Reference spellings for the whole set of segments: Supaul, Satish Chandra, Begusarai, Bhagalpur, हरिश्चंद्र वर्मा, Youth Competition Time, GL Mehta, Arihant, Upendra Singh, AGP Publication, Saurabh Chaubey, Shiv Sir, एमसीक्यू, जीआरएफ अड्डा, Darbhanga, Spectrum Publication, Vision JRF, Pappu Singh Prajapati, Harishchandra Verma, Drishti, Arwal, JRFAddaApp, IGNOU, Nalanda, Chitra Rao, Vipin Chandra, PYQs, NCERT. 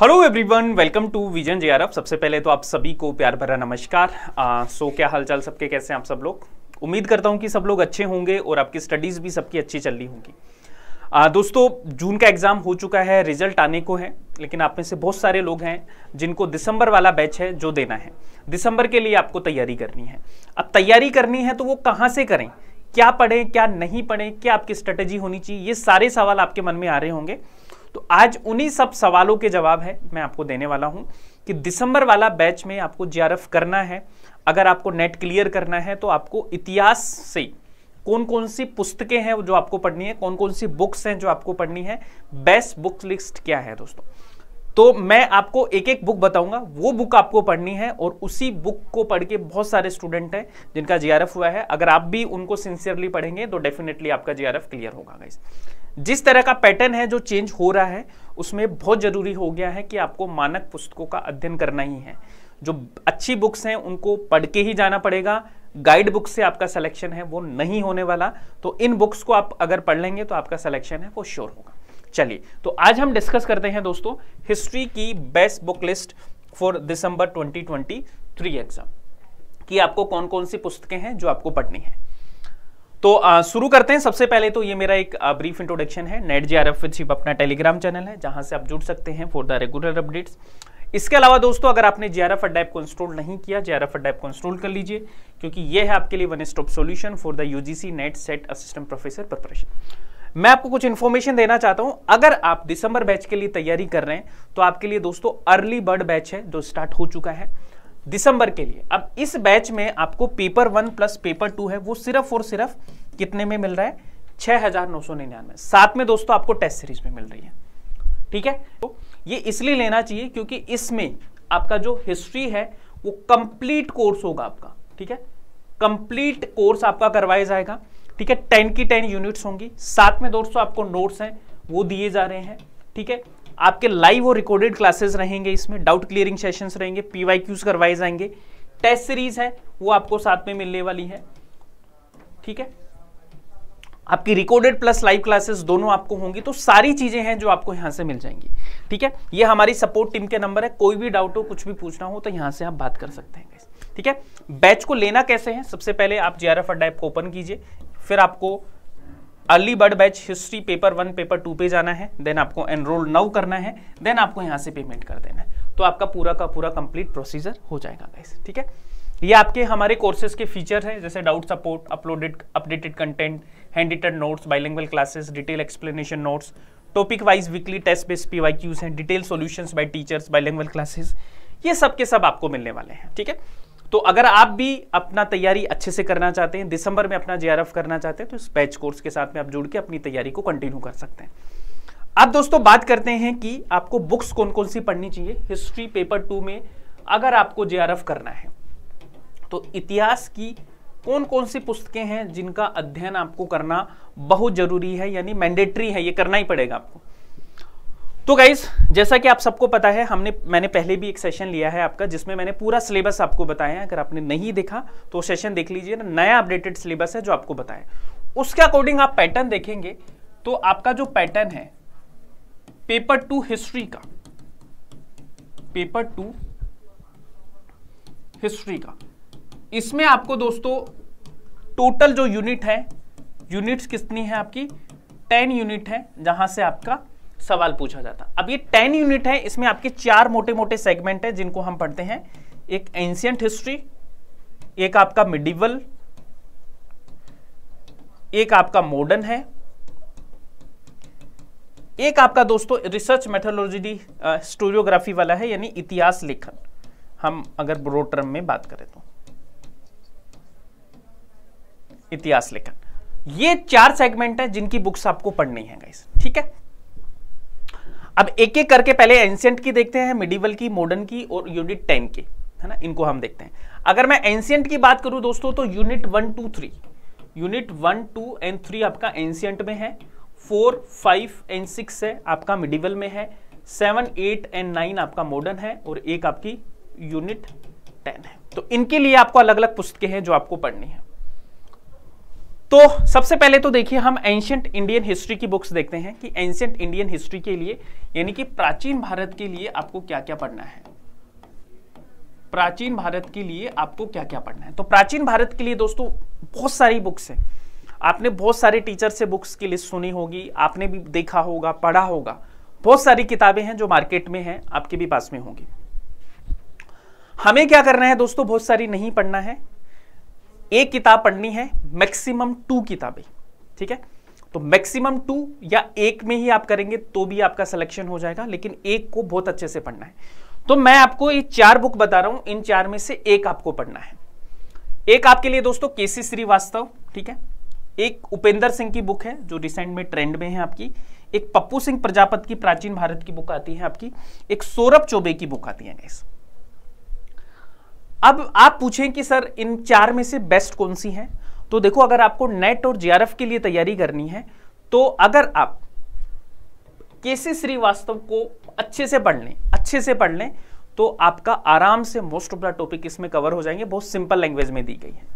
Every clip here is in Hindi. Hello everyone, welcome to vision JRF. सबसे पहले तो आप सभी को प्यार भरा नमस्कार। क्या हालचाल सबके, कैसे हैं आप सब लोग? उम्मीद करता हूं कि सब लोग अच्छे होंगे और आपकी स्टडीज़ भी सबकी अच्छी चल रही होंगी। दोस्तों, जून का एग्ज़ाम हो चुका है, रिजल्ट आने को है, लेकिन आप में से बहुत सारे लोग हैं जिनको दिसंबर वाला बैच है जो देना है। दिसंबर के लिए आपको तैयारी करनी है। अब तैयारी करनी है तो वो कहाँ से करें, क्या पढ़ें, क्या नहीं पढ़ें, क्या आपकी स्ट्रेटेजी होनी चाहिए, ये सारे सवाल आपके मन में आ रहे होंगे। तो आज उन्हीं सब सवालों के जवाब है मैं आपको देने वाला हूं कि दिसंबर वाला बैच में आपको जीआरएफ करना है। अगर आपको नेट क्लियर करना है तो आपको इतिहास से कौन कौन सी पुस्तकें हैं जो आपको पढ़नी है, कौन कौन सी बुक्स हैं जो आपको पढ़नी है, बेस्ट बुक लिस्ट क्या है दोस्तों। तो मैं आपको एक एक बुक बताऊंगा, वो बुक आपको पढ़नी है और उसी बुक को पढ़ के बहुत सारे स्टूडेंट हैं जिनका जीआरएफ हुआ है। अगर आप भी उनको सिंसियरली पढ़ेंगे तो डेफिनेटली आपका जीआरएफ क्लियर होगा। गाइस, जिस तरह का पैटर्न है जो चेंज हो रहा है उसमें बहुत ज़रूरी हो गया है कि आपको मानक पुस्तकों का अध्ययन करना ही है। जो अच्छी बुक्स हैं उनको पढ़ के ही जाना पड़ेगा। गाइड बुक से आपका सिलेक्शन है वो नहीं होने वाला। तो इन बुक्स को आप अगर पढ़ लेंगे तो आपका सिलेक्शन है वो श्योर होगा। चलिए, तो आज हम डिस्कस करते हैं दोस्तों हिस्ट्री की best book list for December 2023 exam कि आपको कौन कौन सी पुस्तकें हैं जो आपको पढ़नी है। तो शुरू करते हैं। सबसे पहले तो ये मेरा एक ब्रीफ इंट्रोडक्शन है। नेट जीआरएफ शिव अपना टेलीग्राम चैनल है जहां से आप जुड़ सकते हैं फॉर द रेगुलर अपडेट्स। इसके अलावा दोस्तों, अगर आपने जीआरएफ अड्डा ऐप को इंस्टॉल नहीं किया, जीआरएफ अड्डा ऐप को इंस्टॉल कर लीजिए क्योंकि ये है आपके लिए one stop solution for the UGC NET SET assistant professor preparation. मैं आपको कुछ इन्फॉर्मेशन देना चाहता हूं। अगर आप दिसंबर बैच के लिए तैयारी कर रहे हैं तो आपके लिए दोस्तों अर्ली बर्ड बैच है जो स्टार्ट हो चुका है दिसंबर के लिए। अब इस बैच में आपको पेपर 1 प्लस पेपर 2 है वो सिर्फ और सिर्फ कितने में मिल रहा है, 6,999। साथ में दोस्तों आपको टेस्ट सीरीज में मिल रही है, ठीक है। तो ये इसलिए लेना चाहिए क्योंकि इसमें आपका जो हिस्ट्री है वो कंप्लीट कोर्स होगा आपका, ठीक है। कंप्लीट कोर्स आपका करवाया जाएगा, ठीक है। 10 की 10 यूनिट्स होंगी। साथ में दोस्तों आपको नोट्स हैं वो दिए जा रहे हैं, ठीक है। आपके लाइव और रिकॉर्डेड क्लासेस रहेंगे, इसमें डाउट क्लियरिंग सेशंस रहेंगे, पीवाईक्यूज करवाए जाएंगे, टेस्ट सीरीज है वो आपको साथ में मिलने वाली है, ठीक है। आपकी रिकॉर्डेड प्लस लाइव क्लासेस दोनों आपको होंगी। तो सारी चीजें हैं जो आपको यहां से मिल जाएंगी, ठीक है। ये हमारी सपोर्ट टीम के नंबर है, कोई भी डाउट हो, कुछ भी पूछना हो तो यहां से आप बात कर सकते हैं, ठीक है। बैच को लेना कैसे है, सबसे पहले आप जीआरएफ अड्डा ऐप को ओपन कीजिए, फिर आपको early bird batch history paper 1 paper 2 पे जाना है, देन आपको एनरोल नाउ करना है, देन आपको यहाँ से पेमेंट कर देना है। तो आपका पूरा का पूरा कंप्लीट प्रोसीजर हो जाएगा गाइस, ठीक है। ये आपके हमारे कोर्सेज के फीचर हैं जैसे doubt support, uploaded updated content, hand written notes, bilingual classes, detail explanation notes, topic wise weekly test based PYQs हैं, detail solutions by teachers, bilingual classes, ये सब के सब आपको मिलने वाले हैं, ठीक है। तो अगर आप भी अपना तैयारी अच्छे से करना चाहते हैं, दिसंबर में अपना जीआरएफ करना चाहते हैं, तो इस बैच कोर्स के साथ में आप जुड़ के अपनी तैयारी को कंटिन्यू कर सकते हैं। अब दोस्तों बात करते हैं कि आपको बुक्स कौन कौन सी पढ़नी चाहिए। हिस्ट्री पेपर 2 में अगर आपको जीआरएफ करना है तो इतिहास की कौन कौन सी पुस्तकें हैं जिनका अध्ययन आपको करना बहुत जरूरी है, यानी मैंडेटरी है, ये करना ही पड़ेगा आपको। तो गाइज, जैसा कि आप सबको पता है, मैंने पहले भी एक सेशन लिया है आपका जिसमें मैंने पूरा सिलेबस आपको बताया है। अगर आपने नहीं देखा तो सेशन देख लीजिए ना, नया अपडेटेड सिलेबस है जो आपको बताया। उसके अकॉर्डिंग आप पैटर्न देखेंगे तो आपका जो पैटर्न है पेपर 2 हिस्ट्री का, पेपर 2 हिस्ट्री का, इसमें आपको दोस्तों टोटल जो यूनिट है, यूनिट्स कितनी है आपकी, 10 यूनिट है जहां से आपका सवाल पूछा जाता। अब ये 10 यूनिट है, इसमें आपके 4 मोटे मोटे सेगमेंट है जिनको हम पढ़ते हैं। एक एंशिएंट हिस्ट्री, एक आपका मिडिवल, एक आपका मॉडर्न है, एक आपका दोस्तों रिसर्च मेथोडोलॉजी स्टोरियोग्राफी वाला है, यानी इतिहास लेखन, हम अगर ब्रॉड टर्म में बात करें तो इतिहास लेखन। ये 4 सेगमेंट है जिनकी बुक्स आपको पढ़नी है गाइस, ठीक है। अब एक एक करके पहले एंशिएंट की देखते हैं, मिडिवल की, मॉडर्न की और यूनिट 10 के, है ना, इनको हम देखते हैं। अगर मैं एंशिएंट की बात करूं दोस्तों तो यूनिट 1, 2 एंड 3 आपका एंशिएंट में है, 4, 5 एंड 6 है आपका मिडिवल में है, 7, 8 एंड 9 आपका मॉडर्न है और एक आपकी यूनिट 10 है। तो इनके लिए आपको अलग अलग पुस्तकें हैं जो आपको पढ़नी है। तो सबसे पहले तो देखिए हम एंशिएंट इंडियन हिस्ट्री की बुक्स देखते हैं कि एंशिएंट इंडियन हिस्ट्री के लिए यानी कि प्राचीन भारत के लिए आपको क्या क्या पढ़ना है। प्राचीन भारत के लिए आपको क्या क्या पढ़ना है, तो प्राचीन भारत के लिए दोस्तों बहुत सारी बुक्स हैं। आपने बहुत सारे टीचर से बुक्स की लिस्ट सुनी होगी, आपने भी देखा होगा, पढ़ा होगा। बहुत सारी किताबें हैं जो मार्केट में हैं, आपके भी पास में होंगी। हमें क्या करना है दोस्तों, बहुत सारी नहीं पढ़ना है, एक किताब पढ़नी है, मैक्सिमम 2 किताबें, ठीक है। तो मैक्सिमम 2 या एक में ही आप करेंगे तो भी आपका सिलेक्शन हो जाएगा, लेकिन एक को बहुत अच्छे से पढ़ना है। तो मैं आपको ये 4 बुक बता रहा हूं, इन 4 में से एक आपको पढ़ना है। एक आपके लिए दोस्तों केसी श्रीवास्तव, ठीक है, एक उपेंद्र सिंह की बुक है जो रिसेंट में ट्रेंड में है आपकी, एक पप्पू सिंह प्रजापति की प्राचीन भारत की बुक आती है आपकी, एक सौरभ चौबे की बुक आती है। अब आप पूछें कि सर इन 4 में से बेस्ट कौन सी है, तो देखो अगर आपको नेट और जीआरएफ के लिए तैयारी करनी है तो अगर आप केसी श्रीवास्तव को अच्छे से पढ़ लें तो आपका आराम से मोस्ट ऑफ द टॉपिक इसमें कवर हो जाएंगे, बहुत सिंपल लैंग्वेज में दी गई है।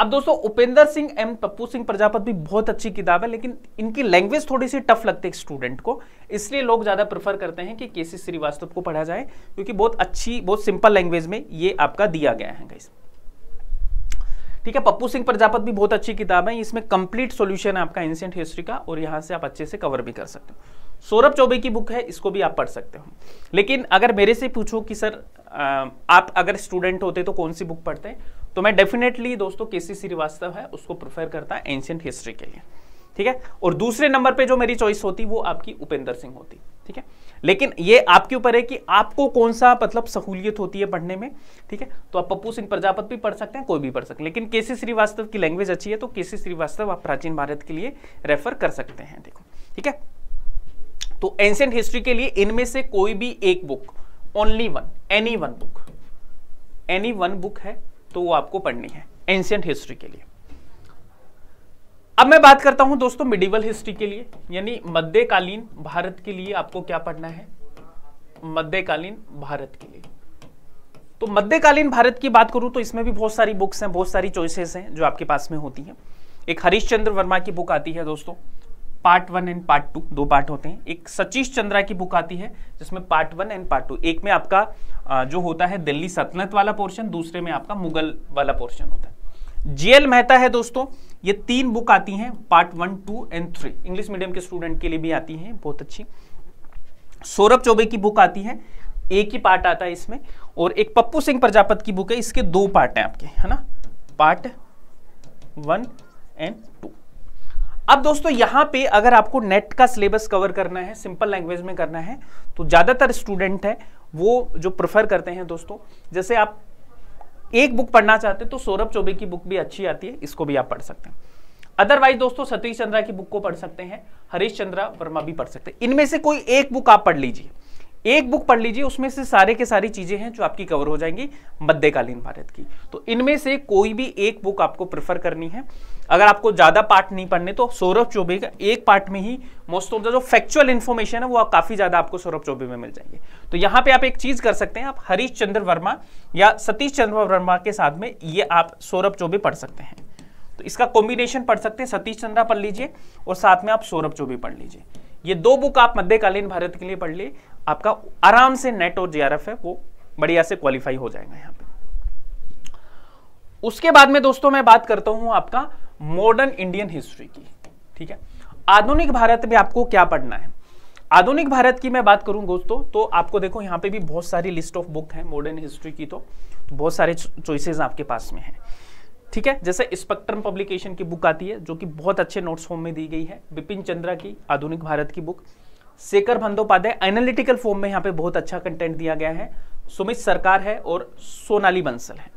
अब दोस्तों उपेंद्र सिंह एवं पप्पू सिंह प्रजापति भी बहुत अच्छी किताब है, लेकिन इनकी लैंग्वेज थोड़ी सी टफ लगती है स्टूडेंट को, इसलिए लोग ज़्यादा प्रेफर करते हैं कि केसी श्रीवास्तव को पढ़ा जाए क्योंकि बहुत अच्छी, बहुत सिंपल लैंग्वेज में ये आपका दिया गया है गाइस, ठीक है। पप्पू सिंह प्रजापति भी बहुत अच्छी किताब है, इसमें कंप्लीट सोल्यूशन है आपका एंशिएंट हिस्ट्री का और यहाँ से आप अच्छे से कवर भी कर सकते हो। सौरभ चौबे की बुक है, इसको भी आप पढ़ सकते हो। लेकिन अगर मेरे से पूछो कि सर आप अगर स्टूडेंट होते तो कौन सी बुक पढ़ते हैं, तो मैं डेफिनेटली दोस्तों केसी श्रीवास्तव है उसको प्रेफर करता है एंशिएंट हिस्ट्री के लिए, ठीक है। और दूसरे नंबर पे जो मेरी चॉइस होती वो आपकी उपेंद्र सिंह होती, ठीक है। लेकिन ये आपके ऊपर है कि आपको कौन सा मतलब सहूलियत होती है पढ़ने में, ठीक है। तो आप पप्पू सिंह प्रजापति भी पढ़ सकते हैं, कोई भी पढ़ सकते हैं, लेकिन केसी श्रीवास्तव की लैंग्वेज अच्छी है तो केसी श्रीवास्तव आप प्राचीन भारत के लिए रेफर कर सकते हैं, देखो, ठीक है। तो एंशिएंट हिस्ट्री के लिए इनमें से कोई भी एक book, only one, any one book है तो वो आपको पढ़नी है एंशिएंट हिस्ट्री के लिए। अब मैं बात करता हूं दोस्तों मिडिवल हिस्ट्री के लिए, यानी मध्यकालीन भारत के लिए आपको क्या पढ़ना है, मध्यकालीन भारत के लिए। तो मध्यकालीन भारत की बात करूं तो इसमें भी बहुत सारी बुक्स हैं, बहुत सारी चॉइसेस हैं जो आपके पास में होती हैं। एक हरिश्चंद्र वर्मा की बुक आती है दोस्तों, पार्ट 1 एंड पार्ट 2, 2 पार्ट होते हैं। एक सतीश चंद्रा की बुक आती है जिसमें पार्ट 1 एंड पार्ट 2, एक में आपका जो होता है दिल्ली सल्तनत वाला पोर्शन, दूसरे में आपका मुगल वाला पोर्शन होता है। जीएल मेहता है दोस्तों, ये तीन बुक आती हैं, पार्ट 1, 2 एंड 3, इंग्लिश मीडियम के स्टूडेंट के लिए भी आती है, बहुत अच्छी। सौरभ चौबे की बुक आती है, एक ही पार्ट आता है इसमें, और एक पप्पू सिंह प्रजापति की बुक है, इसके 2 पार्ट हैं आपके, है ना, पार्ट 1 एंड 2। अब दोस्तों यहाँ पे अगर आपको नेट का सिलेबस कवर करना है, सिंपल लैंग्वेज में करना है, तो ज़्यादातर स्टूडेंट है वो जो प्रेफर करते हैं दोस्तों, जैसे आप एक बुक पढ़ना चाहते हैं तो सौरभ चौबे की बुक भी अच्छी आती है, इसको भी आप पढ़ सकते हैं। अदरवाइज दोस्तों सतीश चंद्रा की बुक को पढ़ सकते हैं, हरीशचंद्रा वर्मा भी पढ़ सकते हैं। इनमें से कोई एक बुक आप पढ़ लीजिए, एक बुक पढ़ लीजिए, उसमें से सारे के सारी चीज़ें हैं जो आपकी कवर हो जाएंगी मध्यकालीन भारत की। तो इनमें से कोई भी एक बुक आपको प्रेफर करनी है। अगर आपको ज़्यादा पार्ट नहीं पढ़ने तो सौरभ चौबे का एक पार्ट में ही मोस्ट ऑफ द जो फैक्चुअल इन्फॉर्मेशन है वो काफ़ी ज़्यादा आपको सौरभ चौबे में मिल जाएंगे। तो यहाँ पे आप एक चीज़ कर सकते हैं, आप हरीशचंद्र वर्मा या सतीश चंद्र वर्मा के साथ में ये आप सौरभ चौबे पढ़ सकते हैं, तो इसका कॉम्बिनेशन पढ़ सकते हैं, सतीश चंद्रा पढ़ लीजिए और साथ में आप सौरभ चौबे पढ़ लीजिए। ये 2 बुक आप मध्यकालीन भारत के लिए पढ़ लिए, आपका आराम से नेट और जीआरएफ है वो बढ़िया से क्वालिफाई हो जाएगा यहाँ पे। उसके बाद में दोस्तों मैं बात करता हूँ आपका मॉडर्न इंडियन हिस्ट्री की, ठीक है। आधुनिक भारत में आपको क्या पढ़ना है, आधुनिक भारत की मैं बात करूं दोस्तों तो आपको देखो यहाँ पे भी बहुत सारी लिस्ट ऑफ बुक है मॉडर्न हिस्ट्री की, तो बहुत सारे चॉइसेस आपके पास में है, ठीक है। जैसे स्पेक्ट्रम पब्लिकेशन की बुक आती है जो कि बहुत अच्छे नोट्स फॉर्म में दी गई है, विपिन चंद्रा की आधुनिक भारत की book, Shekhar Bandyopadhyay analytical form में यहाँ पे बहुत अच्छा कंटेंट दिया गया है, सुमित सरकार है और सोनाली बंसल है।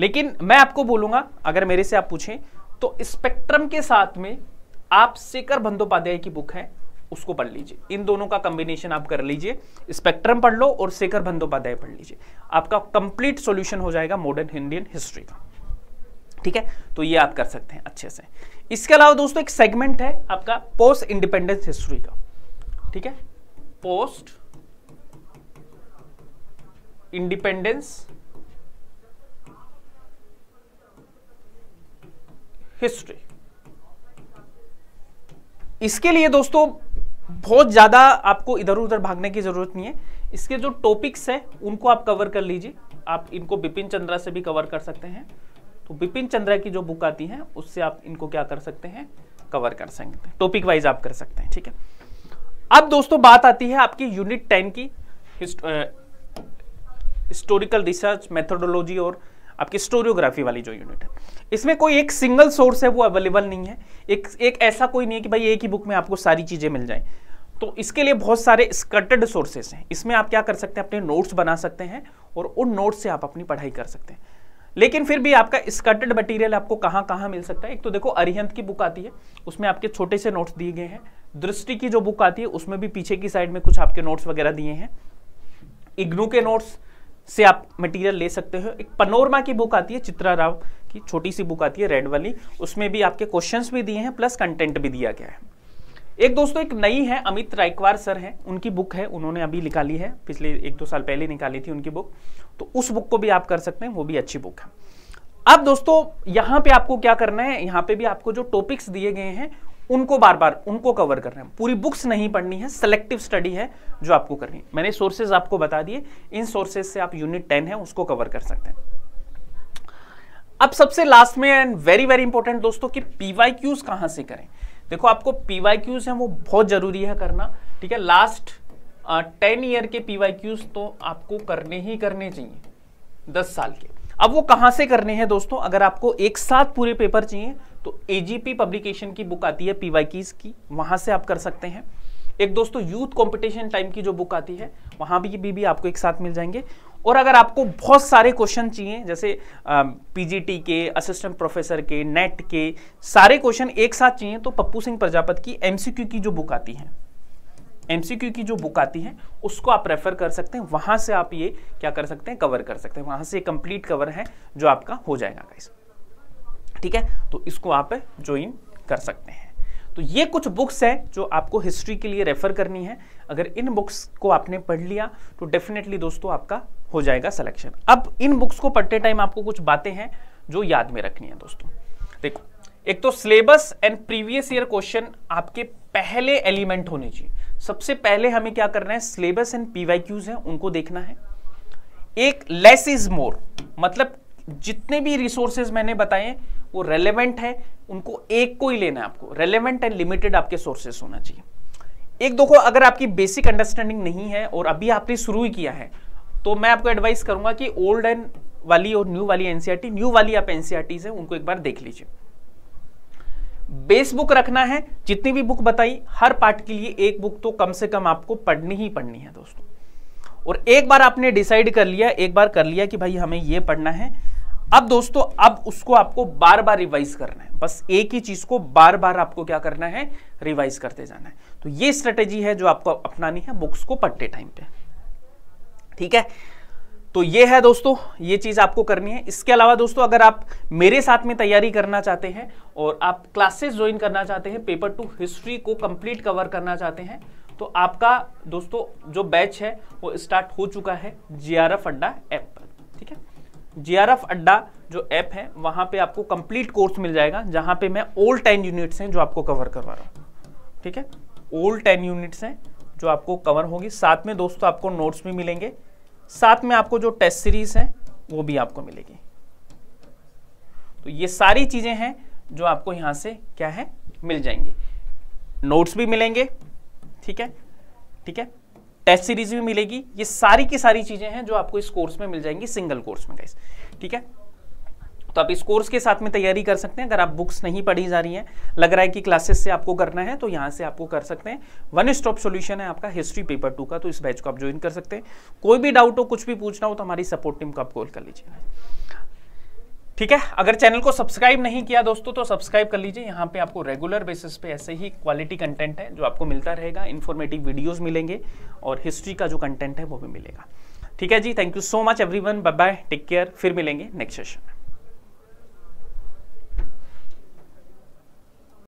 लेकिन मैं आपको बोलूँगा अगर मेरे से आप पूछें तो स्पेक्ट्रम के साथ में आप शेखर बंदोपाध्याय की बुक है उसको पढ़ लीजिए, इन दोनों का कॉम्बिनेशन आप कर लीजिए, स्पेक्ट्रम पढ़ लो और शेखर बंदोपाध्याय पढ़ लीजिए, आपका कंप्लीट सॉल्यूशन हो जाएगा मॉडर्न इंडियन हिस्ट्री का, ठीक है। तो ये आप कर सकते हैं अच्छे से। इसके अलावा दोस्तों एक सेगमेंट है आपका पोस्ट इंडिपेंडेंस हिस्ट्री का, ठीक है, पोस्ट इंडिपेंडेंस हिस्ट्री, इसके लिए दोस्तों बहुत ज़्यादा आपको इधर उधर भागने की ज़रूरत नहीं है। इसके जो टॉपिक्स हैं उनको आप कवर कर लीजिए, आप इनको विपिन चंद्रा से भी कवर कर सकते हैं। तो विपिन चंद्रा की जो बुक आती है उससे आप इनको क्या कर सकते हैं, कवर कर सकते हैं, टॉपिक वाइज आप कर सकते हैं। ठीक है, अब दोस्तों बात आती है आपकी यूनिट 10 की हिस्टोरिकल रिसर्च मेथोडोलॉजी और आपकी स्टोरियोग्राफी वाली जो यूनिट है। इसमें कोई एक सिंगल सोर्स है वो अवेलेबल नहीं है, एक ऐसा कोई नहीं है कि भाई एक ही बुक में आपको सारी चीज़ें मिल जाएं। तो इसके लिए बहुत सारे स्कटर्ड सोर्सेस हैं। इसमें आप क्या कर सकते हैं, अपने नोट्स बना सकते हैं और उन नोट्स से आप अपनी पढ़ाई कर सकते हैं। लेकिन फिर भी आपका स्कटर्ड मटीरियल आपको कहाँ कहाँ मिल सकता है, एक तो देखो अरिहंत की बुक आती है उसमें आपके छोटे से नोट्स दिए गए हैं। दृष्टि की जो बुक आती है उसमें भी पीछे की साइड में कुछ आपके नोट्स वगैरह दिए हैं। इग्नू के नोट्स से आप मटेरियल ले सकते हो। एक पनोरमा की बुक आती है, चित्रा राव की छोटी सी बुक आती है रेड वाली, उसमें भी आपके क्वेश्चंस भी दिए हैं प्लस कंटेंट भी दिया गया है। एक दोस्तों एक नई है, अमित रायकवार सर हैं, उनकी बुक है, उन्होंने अभी निकाली है, पिछले 1-2 साल पहले निकाली थी उनकी बुक, तो उस बुक को भी आप कर सकते हैं, वो भी अच्छी बुक है। अब दोस्तों यहाँ पे आपको क्या करना है, यहाँ पे भी आपको जो टॉपिक्स दिए गए हैं उनको बार बार उनको कवर करना है, पूरी बुक्स नहीं पढ़नी है, सेलेक्टिव स्टडी है जो आपको करनी है। मैंने सोर्सेज आपको बता दिए, इन सोर्सेज से आप यूनिट 10 है उसको कवर कर सकते हैं। अब सबसे लास्ट में एंड वेरी वेरी इंपॉर्टेंट दोस्तों कि पीवाईक्यूज कहाँ से करें। देखो आपको पीवाईक्यूज हैं वो बहुत जरूरी है करना, ठीक है। लास्ट 10 ईयर के पीवाईक्यूज तो आपको करने ही करने चाहिए 10 साल के। अब वो कहाँ से करने हैं दोस्तों, अगर आपको एक साथ पूरे पेपर चाहिए तो एजीपी पब्लिकेशन की बुक आती है पीवाईक्यूज की, वहाँ से आप कर सकते हैं। एक दोस्तों यूथ कंपटीशन टाइम की जो बुक आती है वहाँ भी आपको एक साथ मिल जाएंगे। और अगर आपको बहुत सारे क्वेश्चन चाहिए जैसे पीजीटी के, असिस्टेंट प्रोफेसर के, नेट के सारे क्वेश्चन एक साथ चाहिए तो पप्पू सिंह प्रजापति की एमसीक्यू की जो बुक आती है, एमसीक्यू की जो बुक आती है उसको आप रेफर कर सकते हैं, वहाँ से आप ये क्या कर सकते हैं, कवर कर सकते हैं। वहाँ से कंप्लीट कवर है जो आपका हो जाएगा गाइस, ठीक है। तो इसको आप ज्वाइन कर सकते हैं। तो ये कुछ बुक्स हैं जो आपको हिस्ट्री के लिए रेफर करनी है। अगर इन बुक्स को आपने पढ़ लिया तो डेफिनेटली दोस्तों आपका हो जाएगा सिलेक्शन। अब इन बुक्स को पढ़ते टाइम आपको कुछ बातें हैं जो याद में रखनी है दोस्तों। देखो एक तो syllabus and previous year question आपके पहले एलिमेंट होने चाहिए। सबसे पहले हमें क्या करना है, सिलेबस एंड पीवाईक्यूज हैं उनको देखना है। एक लेस इज मोर, मतलब जितने भी रिसोर्सेज मैंने बताए वो रेलेवेंट है, उनको एक को ही लेना है आपको। रेलेवेंट एंड लिमिटेड आपके सोर्सेस होना चाहिए। एक देखो अगर आपकी बेसिक अंडरस्टैंडिंग नहीं है और अभी आपने शुरू ही किया है तो मैं आपको एडवाइस करूंगा कि ओल्ड एंड वाली और न्यू वाली एनसीईआरटी, न्यू वाली आप एनसीईआरटी से उनको एक बार देख लीजिए। बेस बुक रखना है, जितनी भी बुक बताई हर पार्ट के लिए एक बुक तो कम से कम आपको पढ़नी ही पढ़नी है दोस्तों। और एक बार आपने डिसाइड कर लिया, एक बार कर लिया कि भाई हमें ये पढ़ना है, अब दोस्तों अब उसको आपको बार बार रिवाइज करना है। बस एक ही चीज को बार बार आपको क्या करना है, रिवाइज करते जाना है। तो ये स्ट्रेटेजी है जो आपको अपनानी है बुक्स को पढ़ते टाइम पे, ठीक है। तो ये है दोस्तों, ये चीज आपको करनी है। इसके अलावा दोस्तों अगर आप मेरे साथ में तैयारी करना चाहते हैं और आप क्लासेस ज्वाइन करना चाहते हैं, पेपर 2 हिस्ट्री को कंप्लीट कवर करना चाहते हैं, तो आपका दोस्तों जो बैच है वो स्टार्ट हो चुका है जीआरएफ अड्डा ऐप पर, ठीक है। जीआरएफ अड्डा जो ऐप है वहां पे आपको कंप्लीट कोर्स मिल जाएगा, जहां पे मैं ओल्ड 10 यूनिट्स हैं जो आपको कवर करवा रहा हूँ, ठीक है। ओल्ड 10 यूनिट्स हैं जो आपको कवर होगी, साथ में दोस्तों आपको नोट्स भी मिलेंगे, साथ में आपको जो टेस्ट सीरीज है वो भी आपको मिलेगी। तो ये सारी चीजें हैं जो आपको यहाँ से क्या है, मिल जाएंगी। नोट्स भी मिलेंगे, ठीक है, ठीक है, टेस्ट सीरीज भी मिलेगी। ये सारी की सारी चीजें हैं जो आपको इस कोर्स में मिल जाएंगी, सिंगल कोर्स में गाइस, ठीक है। तो आप इस कोर्स के साथ में तैयारी कर सकते हैं। अगर आप बुक्स नहीं पढ़ी जा रही हैं, लग रहा है कि क्लासेस से आपको करना है, तो यहाँ से आपको कर सकते हैं। 1 स्टॉप सॉल्यूशन है आपका हिस्ट्री पेपर 2 का, तो इस बैच को आप ज्वाइन कर सकते हैं। कोई भी डाउट हो, कुछ भी पूछना हो, तो हमारी सपोर्ट टीम को आप कॉल कर लीजिए, ठीक है। अगर चैनल को सब्सक्राइब नहीं किया दोस्तों तो सब्सक्राइब कर लीजिए। यहाँ पे आपको रेगुलर बेसिस पे ऐसे ही क्वालिटी कंटेंट है जो आपको मिलता रहेगा, इन्फॉर्मेटिव वीडियोस मिलेंगे और हिस्ट्री का जो कंटेंट है वो भी मिलेगा, ठीक है जी। Thank you so much everyone, bye bye, take care, फिर मिलेंगे नेक्स्ट सेशन में।